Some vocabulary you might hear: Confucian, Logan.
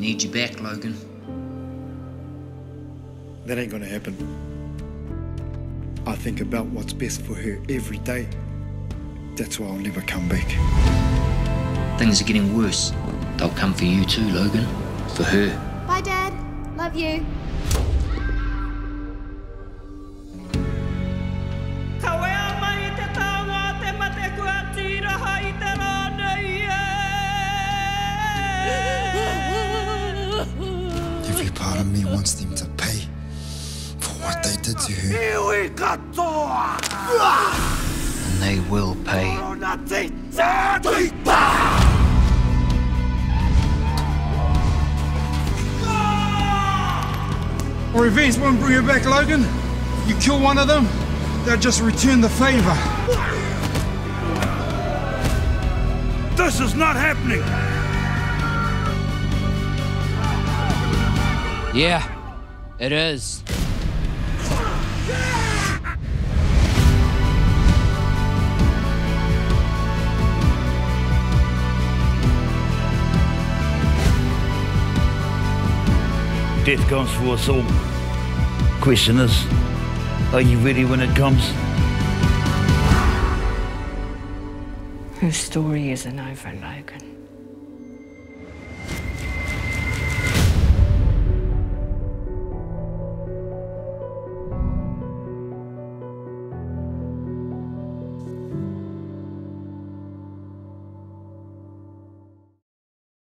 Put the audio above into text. need you back, Logan. That ain't gonna happen. I think about what's best for her every day. That's why I'll never come back. Things are getting worse. They'll come for you too, Logan. For her. Bye, Dad. Love you. Every part of me wants them to pay for what they did to her. And they will pay. Revenge won't bring her back, Logan. You kill one of them, they'll just return the favor. This is not happening. Yeah, it is. Death comes for us all. Question is, are you ready when it comes? Her story isn't over, Logan.